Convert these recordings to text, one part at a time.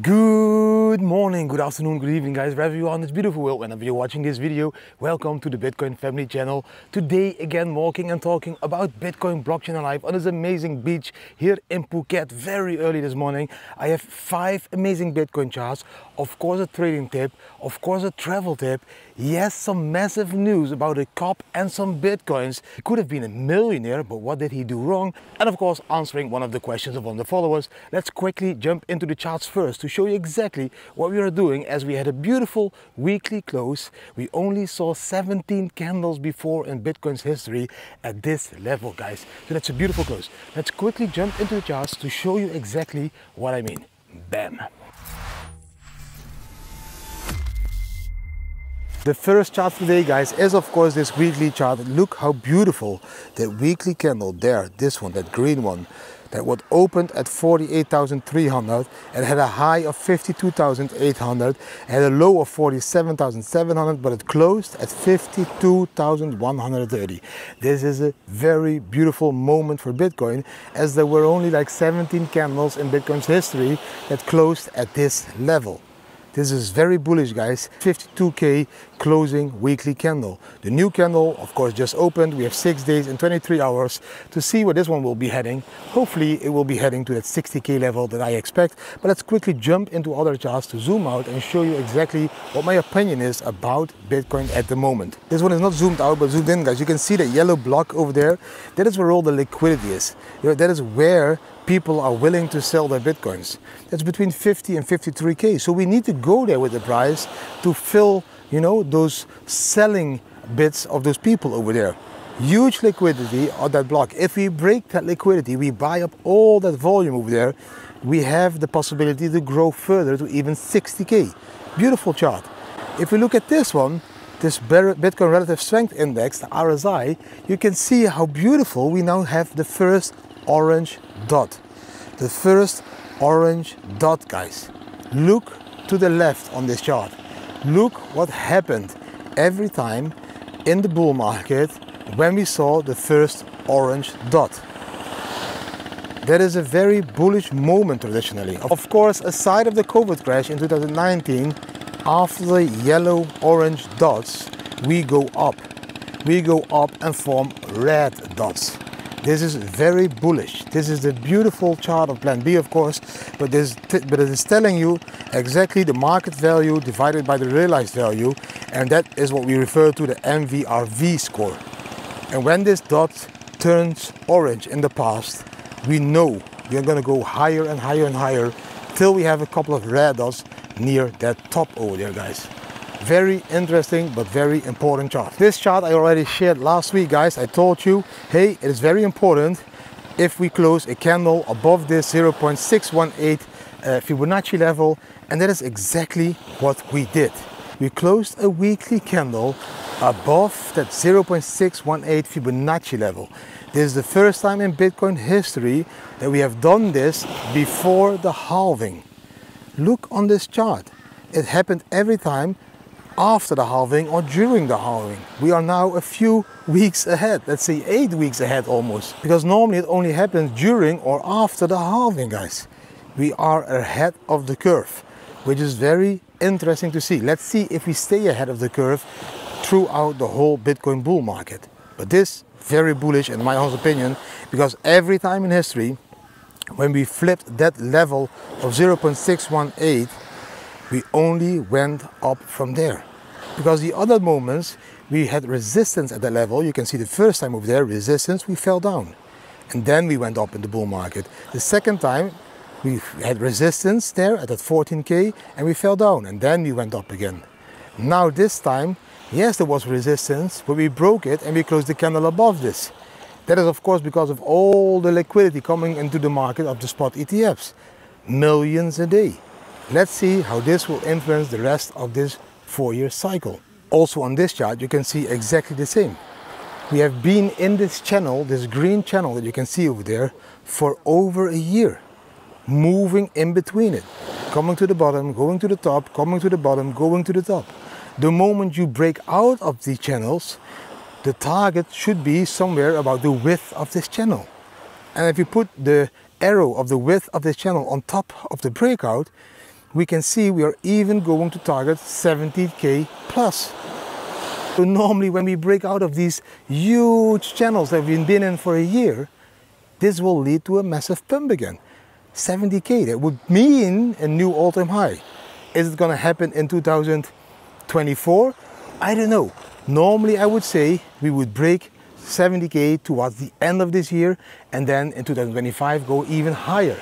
Good morning, good afternoon, good evening guys, wherever you are in this beautiful world. Whenever you're watching this video, welcome to the Bitcoin Family channel. Today again walking and talking about Bitcoin, blockchain and life on this amazing beach here in Phuket very early this morning. I have 5 amazing Bitcoin charts, of course a trading tip, of course a travel tip, yes some massive news about a cop and some Bitcoins. He could have been a millionaire, but what did he do wrong? And of course answering one of the questions of one of the followers. Let's quickly jump into the charts first to show you exactly what we are doing, as we had a beautiful weekly close. We only saw 17 candles before in Bitcoin's history at this level, guys. So that's a beautiful close. Let's quickly jump into the charts to show you exactly what I mean. Bam! The first chart today, guys, is of course this weekly chart. Look how beautiful that weekly candle there, this one, that green one, that was opened at 48,300 and had a high of 52,800, had a low of 47,700, but it closed at 52,130. This is a very beautiful moment for Bitcoin, as there were only like 17 candles in Bitcoin's history that closed at this level. This is very bullish, guys. 52K closing weekly candle. The new candle, of course, just opened. We have 6 days and 23 hours to see where this one will be heading. Hopefully, it will be heading to that 60K level that I expect. But let's quickly jump into other charts to zoom out and show you exactly what my opinion is about Bitcoin at the moment. This one is not zoomed out, but zoomed in, guys. You can see that yellow block over there. That is where all the liquidity is. That is where people are willing to sell their Bitcoins. That's between 50 and 53K. So we need to go there with the price to fill, you know, those selling bits of those people over there. Huge liquidity on that block. If we break that liquidity, we buy up all that volume over there, we have the possibility to grow further to even 60K. Beautiful chart. If we look at this one, this Bitcoin Relative Strength Index, the RSI, you can see how beautiful we now have the first orange dot. The first orange dot, guys. Look to the left on this chart. Look what happened every time in the bull market when we saw the first orange dot. That is a very bullish moment traditionally. Of course, aside of the COVID crash in 2019, after the yellow orange dots, we go up. We go up and form red dots. This is very bullish. This is the beautiful chart of Plan B, of course, but it is telling you exactly the market value divided by the realized value, and that is what we refer to the MVRV score. And when this dot turns orange in the past, we know we are going to go higher and higher and higher till we have a couple of red dots near that top over there, guys. Very interesting, but very important chart. This chart I already shared last week, guys. I told you, hey, it is very important if we close a candle above this 0.618 Fibonacci level, and that is exactly what we did. We closed a weekly candle above that 0.618 Fibonacci level. This is the first time in Bitcoin history that we have done this before the halving. Look on this chart. It happened every time after the halving or during the halving. We are now a few weeks ahead, let's say 8 weeks ahead almost, because normally it only happens during or after the halving, guys. We are ahead of the curve, which is very interesting to see. Let's see if we stay ahead of the curve throughout the whole Bitcoin bull market. But this very bullish in my honest opinion, because every time in history when we flipped that level of 0.618, we only went up from there. Because the other moments we had resistance at that level. You can see the first time over there, resistance, we fell down. And then we went up in the bull market. The second time we had resistance there at that 14K and we fell down and then we went up again. Now this time, yes, there was resistance, but we broke it and we closed the candle above this. That is of course because of all the liquidity coming into the market of the spot ETFs. Millions a day. Let's see how this will influence the rest of this 4-year cycle. Also on this chart you can see exactly the same. We have been in this channel, this green channel that you can see over there, for over a year. Moving in between it. Coming to the bottom, going to the top, coming to the bottom, going to the top. The moment you break out of these channels, the target should be somewhere about the width of this channel. And if you put the arrow of the width of this channel on top of the breakout, we can see we are even going to target 70K plus. So normally when we break out of these huge channels that we've been in for a year, this will lead to a massive pump again. 70K, that would mean a new all-time high. Is it going to happen in 2024? I don't know. Normally I would say we would break 70K towards the end of this year and then in 2025 go even higher.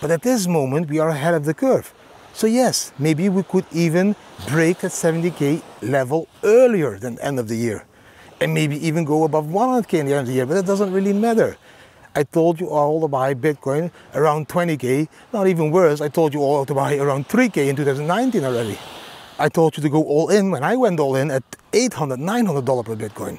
But at this moment we are ahead of the curve. So yes, maybe we could even break that 70K level earlier than the end of the year. And maybe even go above 100K in the end of the year, but that doesn't really matter. I told you all to buy Bitcoin around 20K, not even worse, I told you all to buy around 3K in 2019 already. I told you to go all in when I went all in at $800, $900 per Bitcoin.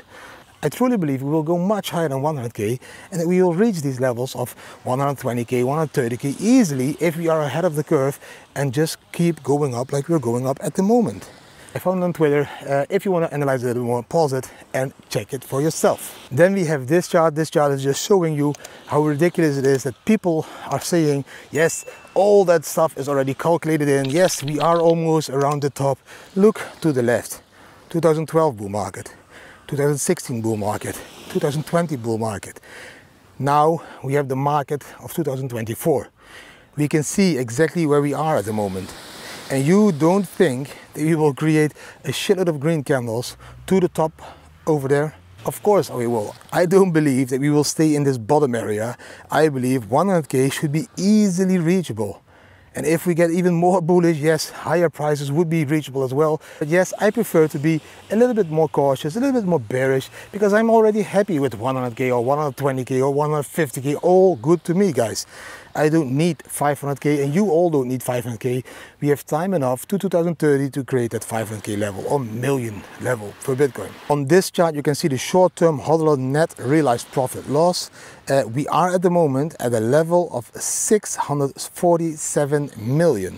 I truly believe we will go much higher than 100K and that we will reach these levels of 120K, 130K easily if we are ahead of the curve and just keep going up like we're going up at the moment. I found on Twitter, if you want to analyze it a little more, pause it and check it for yourself. Then we have this chart. This chart is just showing you how ridiculous it is that people are saying, yes, all that stuff is already calculated in. Yes, we are almost around the top. Look to the left, 2012 bull market. 2016 bull market, 2020 bull market. Now we have the market of 2024. We can see exactly where we are at the moment. And you don't think that we will create a shitload of green candles to the top over there? Of course we will. I don't believe that we will stay in this bottom area. I believe 100K should be easily reachable. And if we get even more bullish, yes, higher prices would be reachable as well. But yes, I prefer to be a little bit more cautious, a little bit more bearish, because I'm already happy with 100K or 120K or 150K, all good to me, guys. I don't need 500K and you all don't need 500K. We have time enough to 2030 to create that 500K level or million level for Bitcoin. On this chart, you can see the short-term hodler net realized profit loss. We are at the moment at a level of 647 million.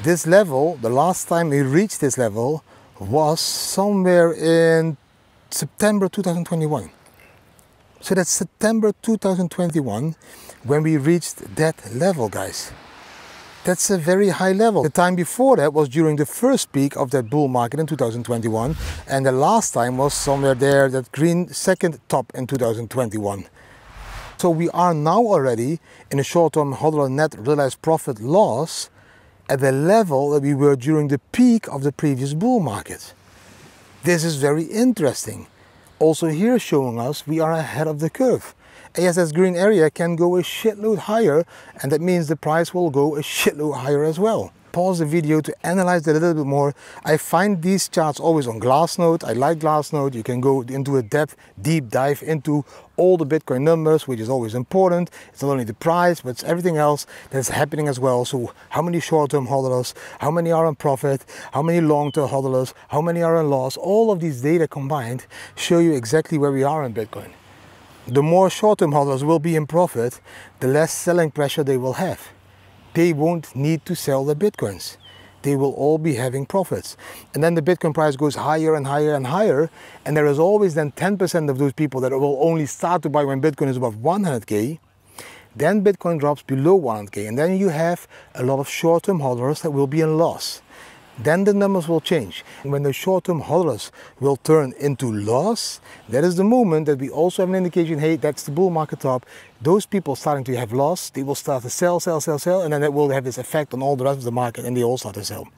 This level, the last time we reached this level was somewhere in September 2021. So that's September 2021 when we reached that level, guys. That's a very high level. The time before that was during the first peak of that bull market in 2021, and the last time was somewhere there, that green second top in 2021. So we are now already in a short-term hodler net realized profit loss at the level that we were during the peak of the previous bull market. This is very interesting. Also here showing us we are ahead of the curve. And yes, this green area can go a shitload higher, and that means the price will go a shitload higher as well. Pause the video to analyze it a little bit more. I find these charts always on Glassnode. I like Glassnode. You can go into a depth, deep dive into all the Bitcoin numbers, which is always important. It's not only the price, but it's everything else that's happening as well. So how many short-term hodlers, how many are on profit, how many long-term hodlers, how many are on loss, all of these data combined show you exactly where we are in Bitcoin. The more short-term hodlers will be in profit, the less selling pressure they will have. They won't need to sell their Bitcoins. They will all be having profits. And then the Bitcoin price goes higher and higher and higher. And there is always then 10% of those people that will only start to buy when Bitcoin is above 100K. Then Bitcoin drops below 100K. And then you have a lot of short-term hodlers that will be in loss. Then the numbers will change. And when the short-term hodlers will turn into loss, that is the moment that we also have an indication, hey, that's the bull market top. Those people starting to have loss, they will start to sell, sell, sell, sell, and then that will have this effect on all the rest of the market and they all start to sell.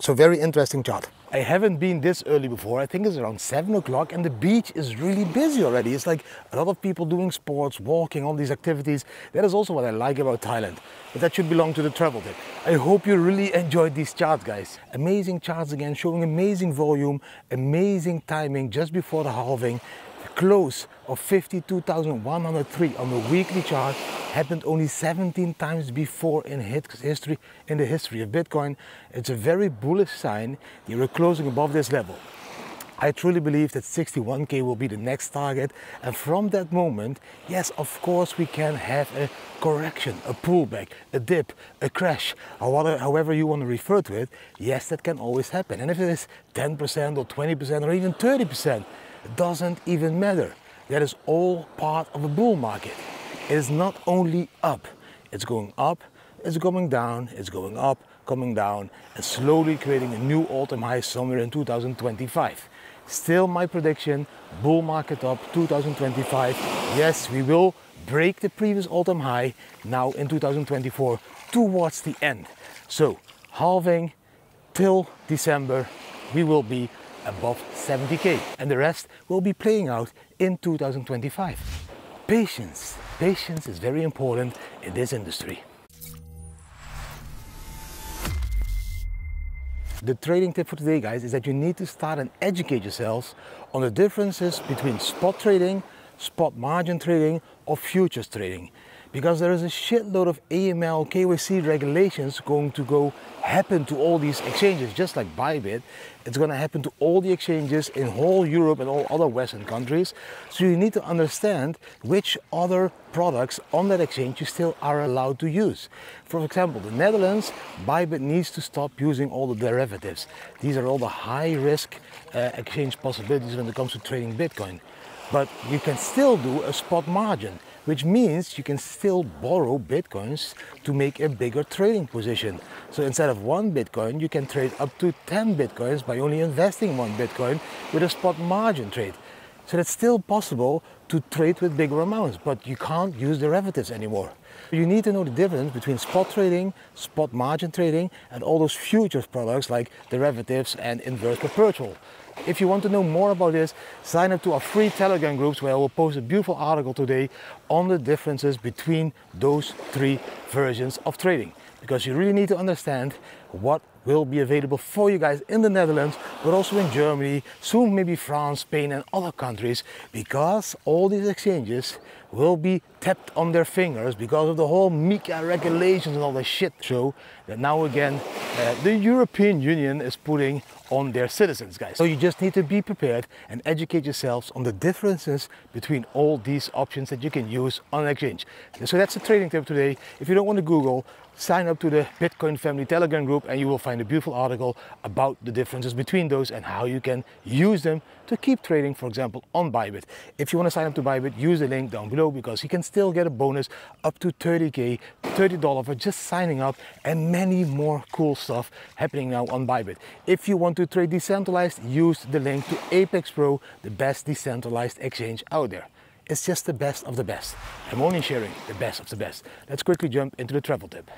So very interesting chart. I haven't been this early before. I think it's around 7 o'clock and the beach is really busy already. It's like a lot of people doing sports, walking, all these activities. That is also what I like about Thailand. But that should belong to the travel tip. I hope you really enjoyed these charts, guys. Amazing charts again, showing amazing volume, amazing timing just before the halving. The close of 52,103 on the weekly chart happened only 17 times before in history, in the history of Bitcoin. It's a very bullish sign that you're closing above this level. I truly believe that 61K will be the next target, and from that moment, yes, of course we can have a correction, a pullback, a dip, a crash, however you want to refer to it. Yes, that can always happen, and if it is 10% or 20% or even 30%, it doesn't even matter. That is all part of a bull market. It is not only up, it's going down, it's going up, coming down and slowly creating a new all-time high somewhere in 2025. Still my prediction, bull market up 2025. Yes, we will break the previous all-time high now in 2024 towards the end. So halving till December, we will be above 70k, and the rest will be playing out in 2025. Patience. Patience is very important in this industry. The trading tip for today, guys, is that you need to start and educate yourselves on the differences between spot trading, spot margin trading, or futures trading, because there is a shitload of AML, KYC regulations going to happen to all these exchanges. Just like Bybit, it's going to happen to all the exchanges in whole Europe and all other Western countries. So you need to understand which other products on that exchange you still are allowed to use. For example, the Netherlands, Bybit needs to stop using all the derivatives. These are all the high-risk exchange possibilities when it comes to trading Bitcoin. But you can still do a spot margin, which means you can still borrow Bitcoins to make a bigger trading position. So instead of 1 Bitcoin, you can trade up to 10 Bitcoins by only investing 1 Bitcoin with a spot margin trade. So that's still possible to trade with bigger amounts, but you can't use derivatives anymore. You need to know the difference between spot trading, spot margin trading, and all those futures products like derivatives and inverse perpetual. If you want to know more about this, sign up to our free Telegram groups where I will post a beautiful article today on the differences between those three versions of trading, because you really need to understand what will be available for you guys in the Netherlands, but also in Germany, soon maybe France, Spain and other countries, because all these exchanges will be tapped on their fingers because of the whole MiCA regulations and all the shit show that now again the European Union is putting on their citizens, guys. So you just need to be prepared and educate yourselves on the differences between all these options that you can use on an exchange. So that's the trading tip today. If you don't want to Google, sign up to the Bitcoin Family Telegram group and you will find a beautiful article about the differences between those and how you can use them to keep trading, for example, on Bybit. If you want to sign up to Bybit, use the link down below because you can still get a bonus up to 30k, $30 for just signing up, and many more cool stuff happening now on Bybit. If you want to trade decentralized, use the link to Apex Pro, the best decentralized exchange out there. It's just the best of the best. I'm only sharing the best of the best. Let's quickly jump into the travel tip.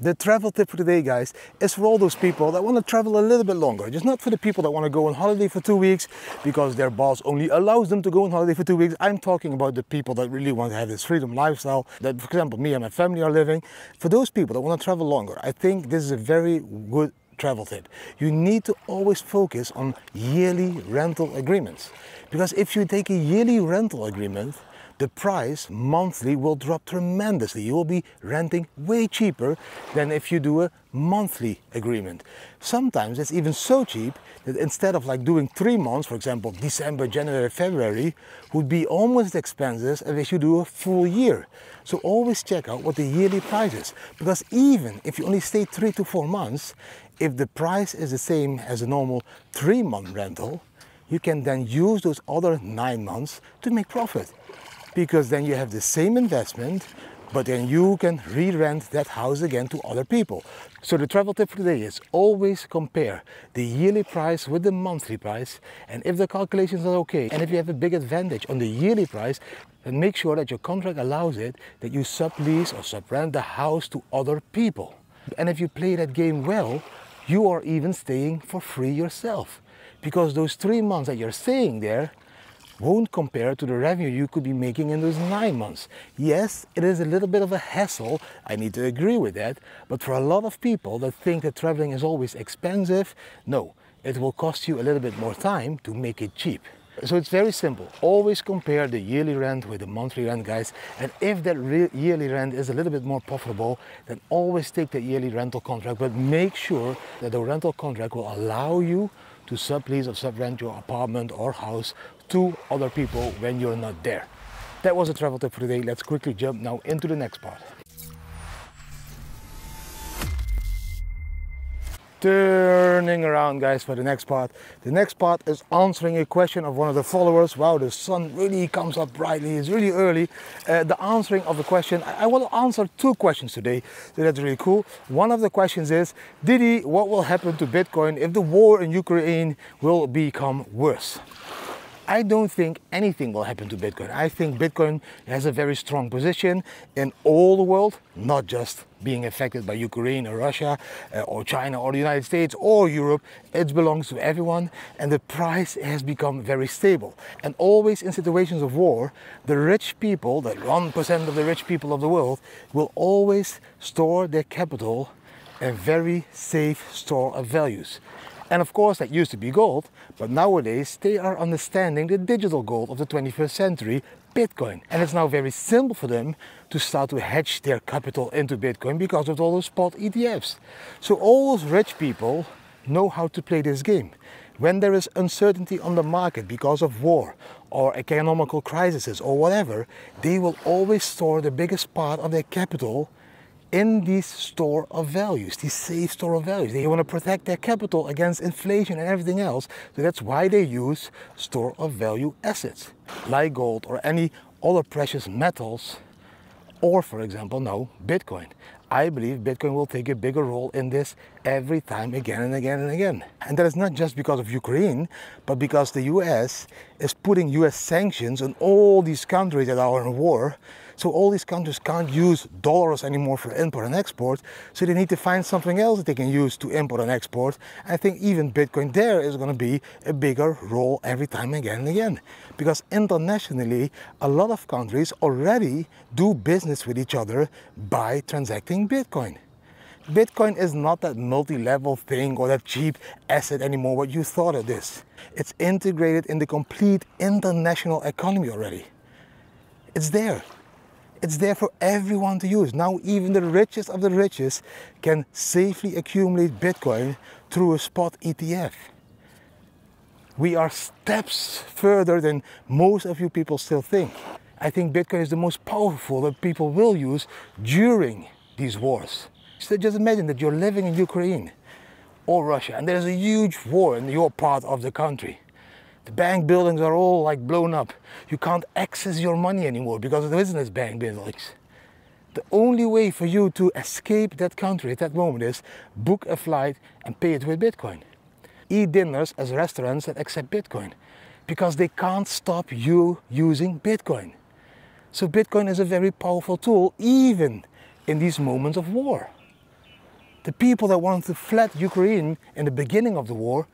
The travel tip for today, guys, is for all those people that want to travel a little bit longer. Just not for the people that want to go on holiday for 2 weeks because their boss only allows them to go on holiday for 2 weeks. I'm talking about the people that really want to have this freedom lifestyle that, for example, me and my family are living. For those people that want to travel longer, I think this is a very good travel tip. You need to always focus on yearly rental agreements, because if you take a yearly rental agreement, the price monthly will drop tremendously. You will be renting way cheaper than if you do a monthly agreement. Sometimes it's even so cheap that instead of like doing 3 months, for example, December, January, February, would be almost as expensive as if you do a full year. So always check out what the yearly price is, because even if you only stay 3 to 4 months, if the price is the same as a normal 3-month rental, you can then use those other 9 months to make profit. Because then you have the same investment, but then you can re-rent that house again to other people. So the travel tip for today is always compare the yearly price with the monthly price, and if the calculations are okay, and if you have a big advantage on the yearly price, then make sure that your contract allows it, that you sublease or subrent the house to other people. And if you play that game well, you are even staying for free yourself, because those 3 months that you're staying there won't compare to the revenue you could be making in those 9 months. Yes, it is a little bit of a hassle, I need to agree with that, but for a lot of people that think that traveling is always expensive, no, it will cost you a little bit more time to make it cheap. So it's very simple, always compare the yearly rent with the monthly rent, guys, and if that yearly rent is a little bit more profitable, then always take the yearly rental contract, but make sure that the rental contract will allow you to sublease or subrent your apartment or house to other people when you're not there. That was the travel tip for today. Let's quickly jump now into the next part. turning around, guys, for the next part. The next part is answering a question of one of the followers. Wow, the sun really comes up brightly. It's really early. The answering of the question. I will answer two questions today, so that's really cool. One of the questions is, Didi, what will happen to Bitcoin if the war in Ukraine will become worse? I don't think anything will happen to Bitcoin. I think Bitcoin has a very strong position in all the world, not just being affected by Ukraine or Russia or China or the United States or Europe. It belongs to everyone, and the price has become very stable. And always in situations of war, the rich people, the 1% of the rich people of the world, will always store their capital in a very safe store of values. And of course, that used to be gold, but nowadays they are understanding the digital gold of the 21st century, Bitcoin. And it's now very simple for them to start to hedge their capital into Bitcoin because of all those spot ETFs. So all those rich people know how to play this game. When there is uncertainty on the market because of war or economical crises or whatever, they will always store the biggest part of their capital in these store of values, these safe store of values. They want to protect their capital against inflation and everything else. So that's why they use store of value assets, like gold or any other precious metals, or for example, now Bitcoin. I believe Bitcoin will take a bigger role in this every time, again and again and again. And that is not just because of Ukraine, but because the US is putting US sanctions on all these countries that are in war. So all these countries can't use dollars anymore for import and export, so they need to find something else that they can use to import and export. I think even Bitcoin there is going to be a bigger role every time again and again, because internationally a lot of countries already do business with each other by transacting Bitcoin. Bitcoin is not that multi-level thing or that cheap asset anymore what you thought it is. It's integrated in the complete international economy already. It's there. It's there for everyone to use. Now even the richest of the richest can safely accumulate Bitcoin through a spot ETF. We are steps further than most of you people still think. I think Bitcoin is the most powerful that people will use during these wars. So just imagine that you're living in Ukraine or Russia and there's a huge war in your part of the country. The bank buildings are all like blown up. You can't access your money anymore because there isn't bank buildings. The only way for you to escape that country at that moment is book a flight and pay it with Bitcoin. Eat dinners as restaurants that accept Bitcoin because they can't stop you using Bitcoin. So Bitcoin is a very powerful tool even in these moments of war. The people that wanted to flee Ukraine in the beginning of the war,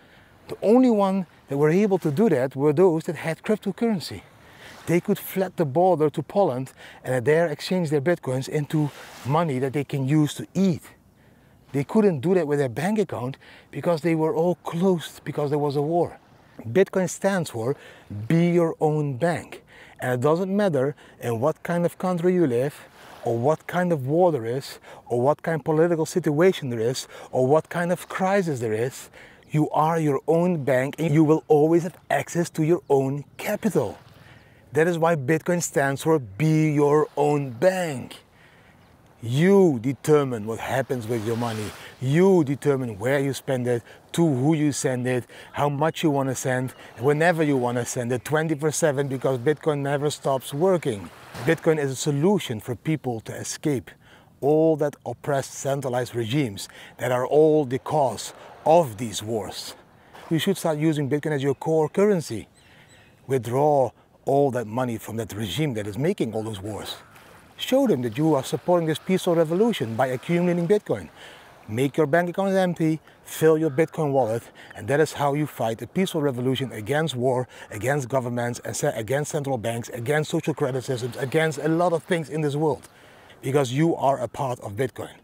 the only one that were able to do that were those that had cryptocurrency. They could flat the border to Poland and there exchange their bitcoins into money that they can use to eat. They couldn't do that with their bank account because they were all closed because there was a war. Bitcoin stands for be your own bank. And it doesn't matter in what kind of country you live, or what kind of war there is, or what kind of political situation there is, or what kind of crisis there is. You are your own bank and you will always have access to your own capital. That is why Bitcoin stands for be your own bank. You determine what happens with your money. You determine where you spend it, to who you send it, how much you want to send, whenever you want to send it, 24/7, because Bitcoin never stops working. Bitcoin is a solution for people to escape all that oppressed centralized regimes that are all the cause of these wars. You should start using Bitcoin as your core currency. Withdraw all that money from that regime that is making all those wars. Show them that you are supporting this peaceful revolution by accumulating Bitcoin. Make your bank account empty, fill your Bitcoin wallet, and that is how you fight a peaceful revolution against war, against governments, against central banks, against social credit systems, against a lot of things in this world. Because you are a part of Bitcoin.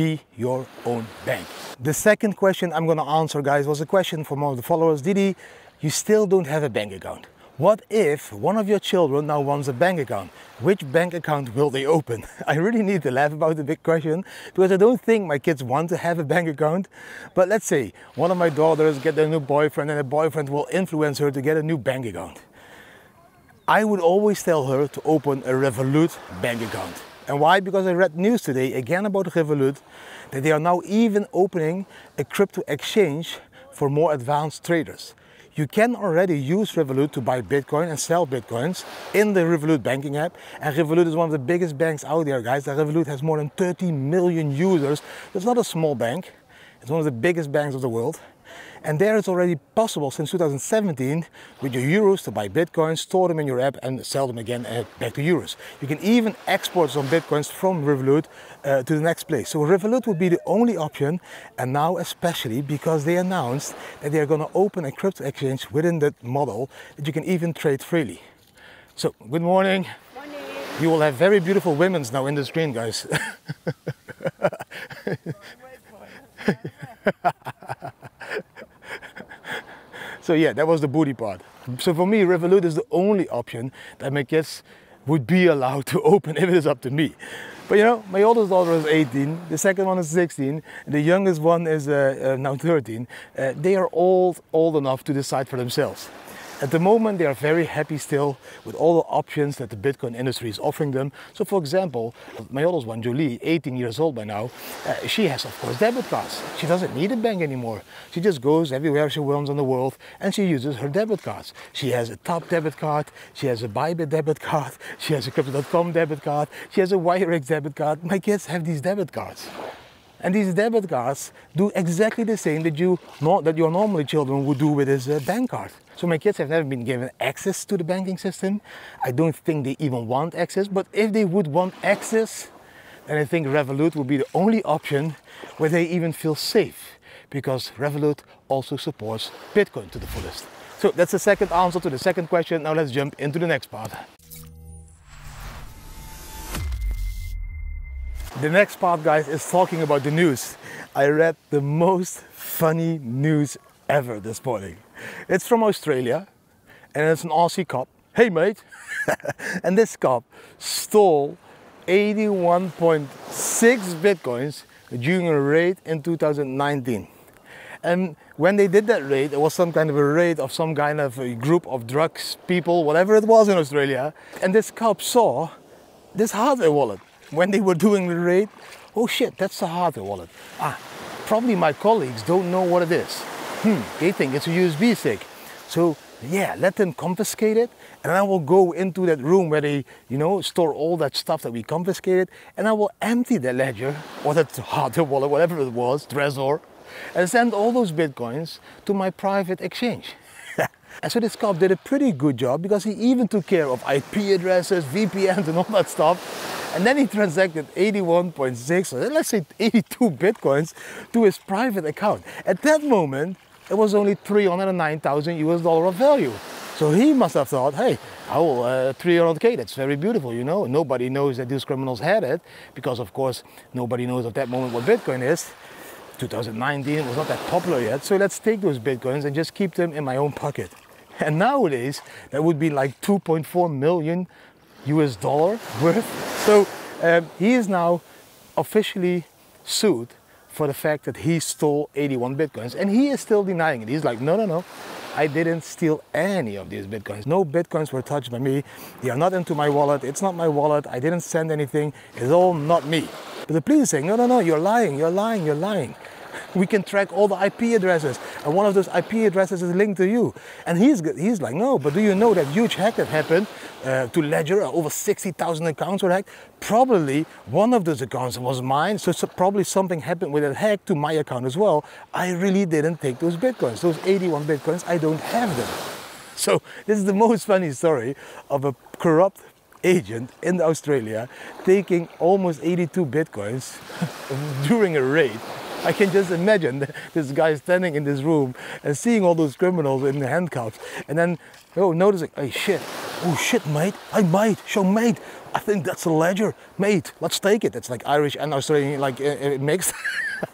Be your own bank. The second question I'm going to answer, guys, was a question from one of the followers. Didi, you still don't have a bank account. What if one of your children now wants a bank account? Which bank account will they open? I really need to laugh about the big question because I don't think my kids want to have a bank account. But let's say one of my daughters gets a new boyfriend and the boyfriend will influence her to get a new bank account. I would always tell her to open a Revolut bank account. And why? Because I read news today again about Revolut that they are now even opening a crypto exchange for more advanced traders. You can already use Revolut to buy Bitcoin and sell Bitcoins in the Revolut banking app. And Revolut is one of the biggest banks out there, guys. That Revolut has more than 30 million users. It's not a small bank. It's one of the biggest banks of the world. And there it's already possible since 2017 with your euros to buy Bitcoins, store them in your app and sell them again back to euros. You can even export some Bitcoins from Revolut to the next place. So Revolut would be the only option, and now especially because they announced that they are going to open a crypto exchange within that model that you can even trade freely. So good morning. Morning. You will have very beautiful women's now in the screen, guys. So yeah, that was the booty part. So for me, Revolut is the only option that my kids would be allowed to open if it is up to me. But you know, my oldest daughter is 18, the second one is 16, the youngest one is now 13. They are all old enough to decide for themselves. At the moment, they are very happy still with all the options that the Bitcoin industry is offering them. So for example, my oldest one, Julie, 18 years old by now, she has, of course, debit cards. She doesn't need a bank anymore. She just goes everywhere she wants in the world and she uses her debit cards. She has a Top debit card, she has a Bybit debit card, she has a Crypto.com debit card, she has a Wirex debit card. My kids have these debit cards. And these debit cards do exactly the same that your normally children would do with this bank card. So my kids have never been given access to the banking system. I don't think they even want access, but if they would want access, then I think Revolut would be the only option where they even feel safe, because Revolut also supports Bitcoin to the fullest. So that's the second answer to the second question. Now let's jump into the next part. The next part, guys, is talking about the news. I read the most funny news ever this morning. It's from Australia and it's an Aussie cop. Hey mate! And this cop stole 81.6 Bitcoins during a raid in 2019. And when they did that raid, it was some kind of a raid of some kind of a group of drugs, people, whatever it was in Australia. And this cop saw this hardware wallet. When they were doing the raid, oh shit, that's the hardware wallet. Ah, probably my colleagues don't know what it is. They think it's a USB stick. So yeah, let them confiscate it, and I will go into that room where they, you know, store all that stuff that we confiscated, and I will empty the Ledger, or that hardware wallet, whatever it was, Trezor, and send all those Bitcoins to my private exchange. And so this cop did a pretty good job, because he even took care of IP addresses, VPNs and all that stuff. And then he transacted 81.6, or let's say 82 Bitcoins to his private account. At that moment, it was only $309,000 of value. So he must have thought, hey, I will 300K, that's very beautiful, you know. Nobody knows that these criminals had it, because of course, nobody knows at that moment what Bitcoin is. 2019 was not that popular yet. So let's take those Bitcoins and just keep them in my own pocket. And nowadays, that would be like $2.4 million worth. So he is now officially sued for the fact that he stole 81 Bitcoins, and he is still denying it. He's like, no, no, no, I didn't steal any of these Bitcoins. No Bitcoins were touched by me. They are not into my wallet. It's not my wallet. I didn't send anything. It's all not me. But the police is saying, no, no, no, you're lying, you're lying, you're lying. We can track all the IP addresses, and one of those IP addresses is linked to you. And he's like, no, but do you know that huge hack that happened to Ledger? Over 60,000 accounts were hacked. Probably one of those accounts was mine, so probably something happened with that hack to my account as well. I really didn't take those Bitcoins. Those 81 Bitcoins, I don't have them. So this is the most funny story of a corrupt agent in Australia taking almost 82 Bitcoins during a raid. I can just imagine this guy standing in this room and seeing all those criminals in the handcuffs, and then noticing, hey shit, oh shit mate, mate, I think that's a Ledger, mate, let's take it. It's like Irish and Australian, like mixed.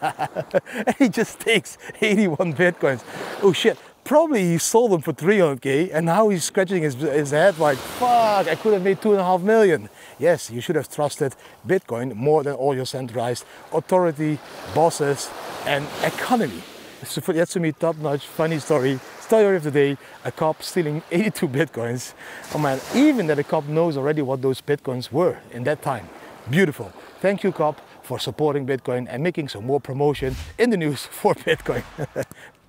And he just takes 81 Bitcoins. Oh shit, probably he sold them for 300K, and now he's scratching his head like, fuck, I could have made 2.5 million. Yes, you should have trusted Bitcoin more than all your centralized authority, bosses, and economy. So that's, to me, top-notch, funny story. Story of the day, a cop stealing 82 Bitcoins. Oh man, even that a cop knows already what those Bitcoins were in that time. Beautiful. Thank you, Cop, for supporting Bitcoin and making some more promotion in the news for Bitcoin.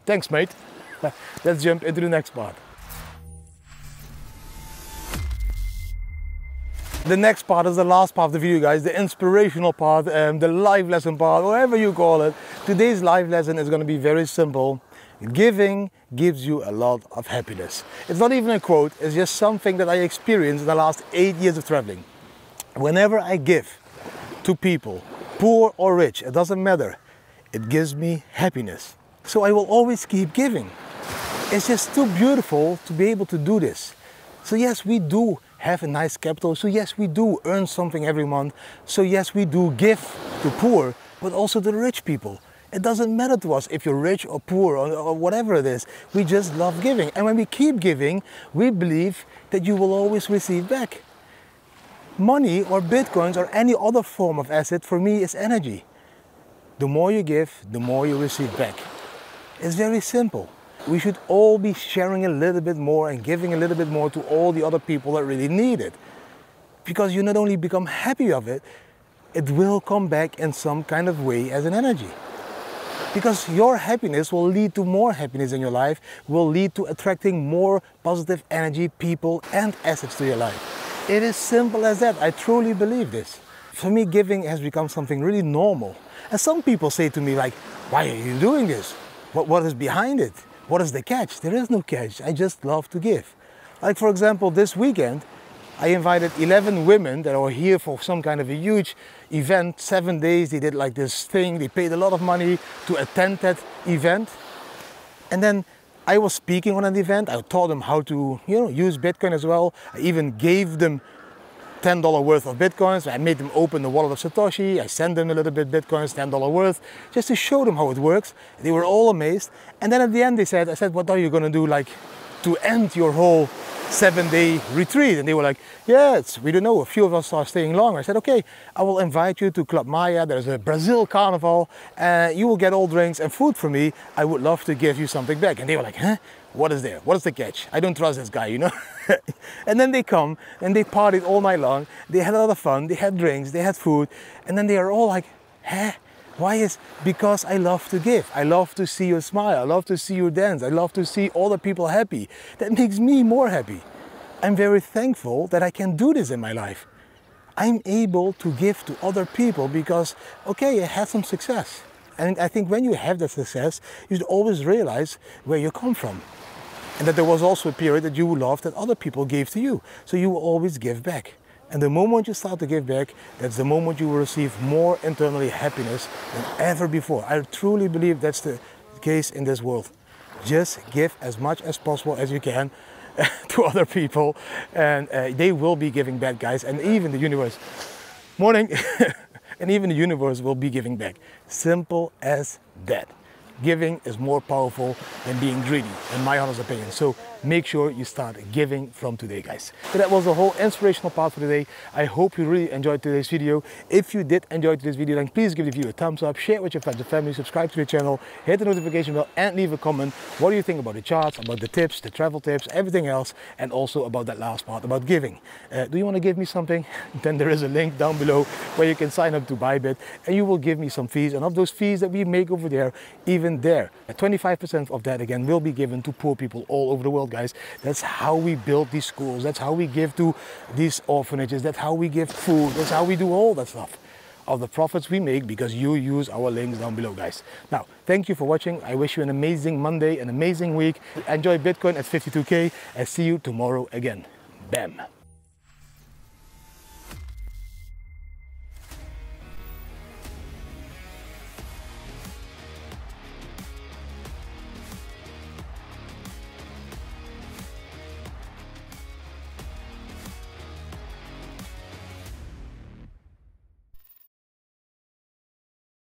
Thanks, mate. Let's jump into the next part. The next part is the last part of the video, guys, the inspirational part, the live lesson part, whatever you call it. Today's live lesson is going to be very simple. Giving gives you a lot of happiness. It's not even a quote, it's just something that I experienced in the last 8 years of traveling. Whenever I give to people, poor or rich, it doesn't matter, it gives me happiness. So I will always keep giving. It's just too beautiful to be able to do this. So yes, we do have a nice capital, so yes, we do earn something every month, so yes, we do give to poor, but also to rich people. It doesn't matter to us if you're rich or poor or whatever it is, we just love giving. And when we keep giving, we believe that you will always receive back. Money or bitcoins or any other form of asset for me is energy. The more you give, the more you receive back. It's very simple. We should all be sharing a little bit more and giving a little bit more to all the other people that really need it. Because you not only become happy of it, it will come back in some kind of way as an energy. Because your happiness will lead to more happiness in your life, will lead to attracting more positive energy, people and assets to your life. It is simple as that. I truly believe this. For me, giving has become something really normal. And some people say to me like, why are you doing this? What is behind it? What is the catch? There is no catch. I just love to give. Like for example, this weekend, I invited 11 women that were here for some kind of a huge event, 7 days. They did like this thing. They paid a lot of money to attend that event. And then I was speaking on an event. I taught them how to, you know, use Bitcoin as well. I even gave them $10 worth of Bitcoins. I made them open the wallet of Satoshi. I sent them a little bit Bitcoins, $10 worth, just to show them how it works. They were all amazed. And then at the end they said, I said, what are you going to do like to end your whole 7-day retreat? And they were like, yeah, we don't know, a few of us are staying longer. I said, okay, I will invite you to Club Maya. There's a Brazil carnival. You will get all drinks and food from me. I would love to give you something back. And they were like, huh? What is there? What is the catch? I don't trust this guy, you know? And then they come and they partied all night long. They had a lot of fun. They had drinks, they had food. And then they are all like, huh? Why is? Because I love to give. I love to see you smile. I love to see you dance. I love to see all the people happy. That makes me more happy. I'm very thankful that I can do this in my life. I'm able to give to other people because, okay, I had some success. And I think when you have that success, you should always realize where you come from. And that there was also a period that you loved that other people gave to you. So you will always give back. And the moment you start to give back, that's the moment you will receive more internally happiness than ever before. I truly believe that's the case in this world. Just give as much as possible as you can to other people. And they will be giving back, guys. And even the universe. Morning. And even the universe will be giving back. Simple as that. Giving is more powerful than being greedy, in my honest opinion. So make sure you start giving from today, guys. So that was the whole inspirational part for today. I hope you really enjoyed today's video. If you did enjoy today's video, then please give the video a thumbs up, share it with your friends and family, subscribe to the channel, hit the notification bell, and leave a comment. What do you think about the charts, about the tips, the travel tips, everything else, and also about that last part about giving. Do you want to give me something? Then there is a link down below where you can sign up to Bybit, and you will give me some fees. And of those fees that we make over there, even there, 25% of that again will be given to poor people all over the world, guys. That's how we build these schools, that's how we give to these orphanages, that's how we give food, that's how we do all that stuff of the profits we make because you use our links down below, guys. Now, thank you for watching. I wish you an amazing Monday, an amazing week. Enjoy Bitcoin at 52K and see you tomorrow again. Bam.